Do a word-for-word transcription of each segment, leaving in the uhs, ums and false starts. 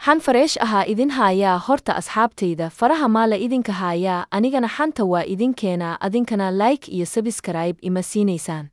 xan fareesh ahaa idin haayaa horta asxaabtayda faraha maa la idinka haayaa anigana xanta waa idinkeenaa adinkana like iyo subscribe ima siinaysaan.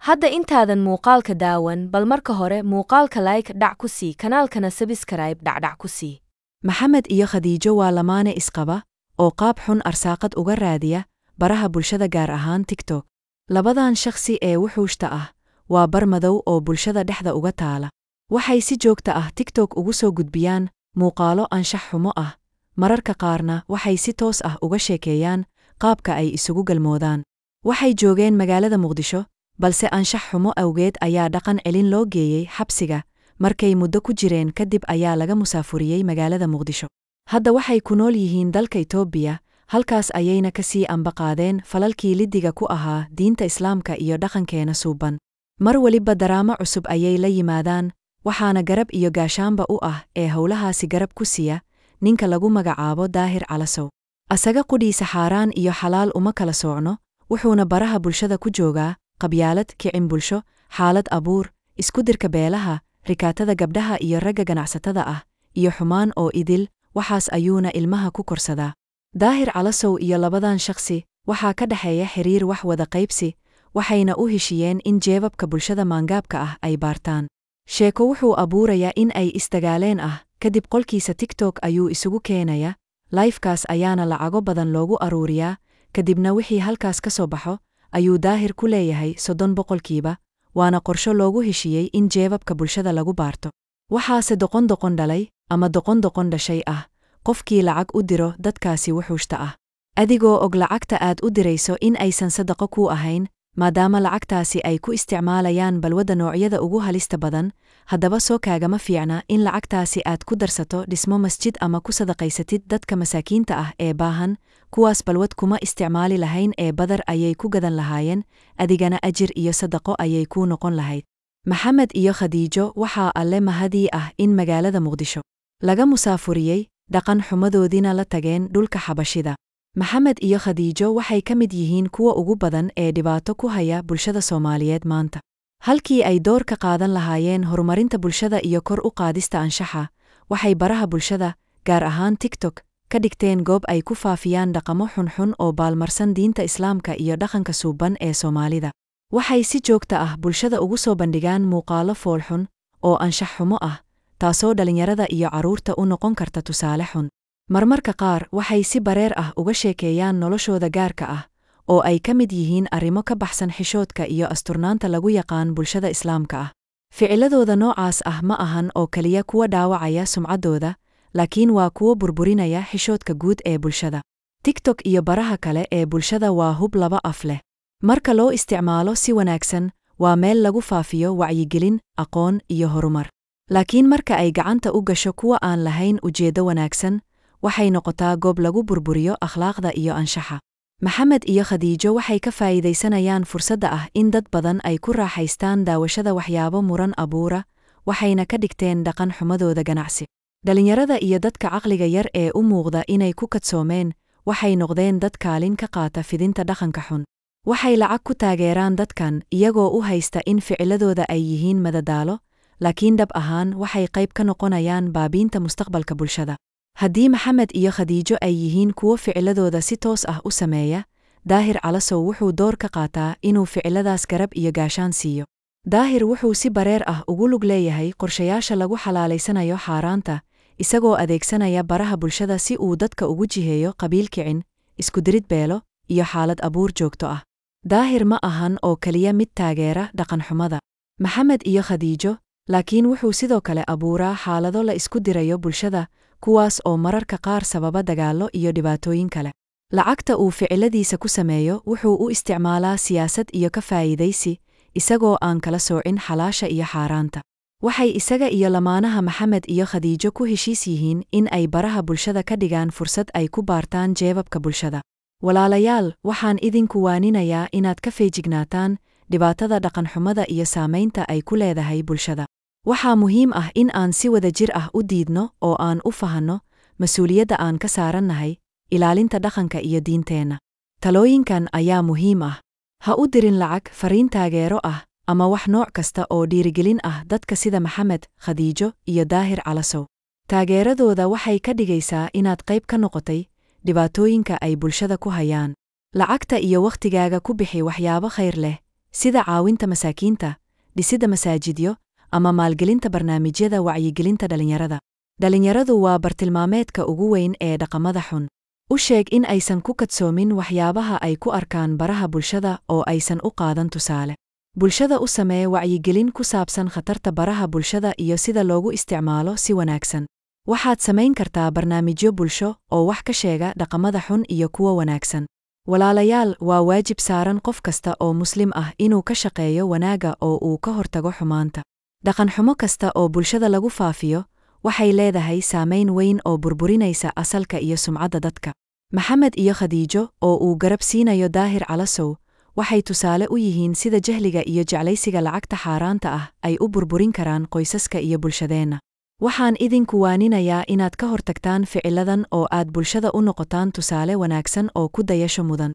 Hadda intaadan muuqaalka daawan bal marka hore muuqaalka like dhac ku sii kanaalkana subscribe dhacdhac ku sii. Muhammad iyo Khadijo waa lamaane isqaba oo qaab xun arsaaqad uga raadiya baraha bulshada gaar ahaan TikTok. Labadan shakhsi ee wuxuushta ah waa bar madow oo bulshada dhexda uga taala. Waxay si joogta ah TikTok ugu soo gudbiyaan muuqaalo anshax xumo ah, mararka qaarna waxay si toos ah uga sheekeeyaan qaabka ay isugu galmoodaan. Waxay joogeen magaalada Muqdisho, balse anshax xumo awgeed ayaa dhaqan celin loo geeyey xabsiga. Markay muddo ku jireen kadib ayaa laga musaafuriyey magaalada Muqdisho. Hadda waxay ku nool yihiin dalka Itoobiya, halkaas ayayna ka sii ambaqaadeen falalkii liddiga ku ahaa diinta Islaamka iyo dhaqankeena suuban. Mar waliba daraamo cusub ayay la yimaadaan, waxaana garab iyo gaashaanba u ah ee howlahaasi garab ku siiya ninka lagu magacaabo Daahir Alasow. Asaga qudhiisa xaaraan iyo xalaal uma kala soocno, wuxuuna baraha bulshada ku joogaa qabyaalad, kicin bulsho, xaalad abuur, iskudirka beelaha, rikaatada gabdhaha iyo ragga ganacsatada ah, iyo xumaan oo idil, waxaas ayuuna ilmaha ku korsadaa. Daahir Alasow iyo labadan shakhsi waxaa ka dhaxeeya xiriir wax wada qaybsi, waxayna u heshiyeen in jeebabka bulshada maangaabka ah ay baartaan. Sheeko wuxuu abuurayaa in ay istagaaleen ah, kadib qolkiisa TikTok ayuu isugu keenaya, live-kaas ayaana lacago badan loogu aruuriyaa, kadibna wixii halkaas ka soo baxo ayuu Daahir ku leeyahay soddon boqolkiiba, waana qorsho loogu heshiyey in jeebabka bulshada lagu baarto. Waxaase doqon doqon dhalay ama doqon doqon dhashay ah, qofkii lacag u diro dadkaasi wuxuushta ah. Adigoo og lacagta aad u dirayso in aysan sadaqo ku ahayn, maadaama lacagtaasi ay ku isticmaalayaan balwadda noocyada ugu halista badan, haddaba soo kaagama fiicna in lacagtaasi aad ku darsato dhismo masjid ama ku sadaqaysatid dadka masaakiinta ah ee baahan, kuwaas balwad kuma isticmaali lahayn ee badar ayay ku gadan lahaayeen, adigana ajir iyo sadaqo ayay ku noqon lahayd. Muhammad iyo Khadijo waxaa alle mahadii ah in magaalada Muqdisho laga musaafuriyey, dhaqan xumadoodiina la tageen dhulka Xabashida. Muhammad iyo Khadijo waxay ka mid yihiin kuwa ugu badan ee dhibaato ku haya bulshada Soomaaliyeed maanta. Halkii ay door ka qaadan lahaayeen horumarinta bulshada iyo kor u qaadista anshaxa, waxay baraha bulshada, gaar ahaan TikTok, ka dhigteen goob ay ku faafiyaan dhaqamo xunxun oo baalmarsan diinta Islaamka iyo dhaqanka suuban ee Soomaalida. Waxay si joogta ah bulshada ugu soo bandhigaan muuqaalo foolxun oo anshax xumo ah, taasoo dhalinyarada iyo carruurta u noqon karta tusaale xun. Marmarka qaar waxay si bareer ah uga sheekeeyaan noloshooda gaarka ah, oo ay ka mid yihiin arrimo ka baxsan xishoodka iyo asturnaanta lagu yaqaan bulshada Islaamka ah. Ficiladooda noocaas ah ma ahan oo kaliya kuwa dhaawacaya sumcaddooda, laakiin waa kuwa burburinaya xishoodka guud ee bulshada. TikTok iyo baraha kale ee bulshada waa hub laba af leh. Marka loo isticmaalo si wanaagsan, waa meel lagu faafiyo wacyigelin, aqoon iyo horumar. Laakiin marka ay gacanta u gasho kuwa aan lahayn ujeedo wanaagsan, waxay noqotaa goob lagu burburiyo akhlaaqda iyo anshaxa. Muhammad iyo Khadijo waxay ka faa'iidaysanayaan fursadda ah in dad badan ay ku raaxaystaan daawashada waxyaabo muran abuura, waxayna ka dhigteen dhaqan xumadooda ganacsi. Dhalinyarada iyo dadka caqliga yar ee u muuqda inay ku kadsoomeen, waxay noqdeen dad kaalin ka qaata fidinta dhaqanka xun. Waxay lacag ku taageeraan dadkan iyagoo u haysta in ficiladooda ay yihiin madadaalo, laakiin dhab ahaan waxay qayb ka noqonayaan baabiinta mustaqbalka bulshada. Haddii Muhammad iyo Khadijo ay yihiin kuwo ficiladooda si toos ah u sameeya, Daahir Alasow wuxuu door ka qaataa inuu ficiladaas garab iyo gaashaan siiyo. Daahir wuxuu si bareer ah ugu lug leeyahay qorshayaasha lagu xalaalaysanayo xaaraanta, isagoo adeegsanaya baraha bulshada si uu dadka ugu jiheeyo qabiil kicin, iskudirid beelo, iyo xaalad abuur joogto ah. Daahir ma ahan oo kaliya mid taageera dhaqan xumada Muhammad iyo Khadijo, laakiin wuxuu sidoo kale abuuraa xaalado la isku dirayo bulshada, kuwaas oo mararka qaar sababa dagaallo iyo dhibaatooyin kale. Lacagta uu ficiladiisa ku sameeyo wuxuu u isticmaalaa siyaasad iyo ka faa'iidaysi, isagoo aan kala soocin xalaasha iyo xaaraanta. Waxay isaga iyo lamaanaha Muhammad iyo Khadijo ku heshiis yihiin in ay baraha bulshada ka dhigaan fursad ay ku baartaan jeebabka bulshada. Walaalayaal, waxaan idinku waaninayaa inaad ka feejignaataan dhibaatada dhaqan xumada iyo saamaynta ay ku leedahay bulshada. Waxaa muhiim ah in aan si wada jir ah u diidno oo aan u fahanno masuuliyadda aan ka saarannahay ilaalinta dhaqanka iyo diinteenna. Talooyinkan ayaa muhiim ah. Ha u dirin lacag fariin taageero ah ama wax nooc kasta oo dhiirigelin ah dadka sida Muhammad, Khadijo iyo Daahir Alasow. taageeradooda waxay ka dhigaysaa inaad qayb ka noqotay dhibaatooyinka ay bulshada ku hayaan. Lacagta iyo wakhtigaaga ku bixi waxyaabo khayr leh sida caawinta masaakiinta, dhisida masaajidyo, ama maalgelinta barnaamijyada wacyigelinta dhalinyarada. Dhalinyaradu waa bartilmaameedka ugu weyn ee dhaqamada xun. U sheeg in aysan ku kadsoomin waxyaabaha ay ku arkaan baraha bulshada oo aysan u qaadan tusaale. Bulshada u samee wacyigelin ku saabsan khatarta baraha bulshada iyo sida loogu isticmaalo si wanaagsan. Waxaad samayn kartaa barnaamijyo bulsho oo wax ka sheega dhaqamada xun iyo kuwa wanaagsan. Walaalayaal, waa waajib saaran qof kasta oo muslim ah inuu ka shaqeeyo wanaaga oo uu ka hortago xumaanta. Dhaqan xumo kasta oo bulshada lagu faafiyo waxay leedahay saamayn weyn oo burburinaysa asalka iyo sumcadda dadka. Muhammad iyo Khadijo oo uu garab siinayo Daahir Alasow waxay tusaale u yihiin sida jahliga iyo jeclaysiga lacagta xaaraanta ah ay u burburin karaan qoysaska iyo bulshadeenna. Waxaan idinku waaninayaa inaad ka hortagtaan ficiladan oo aad bulshada u noqotaan tusaale wanaagsan oo ku dayasho mudan.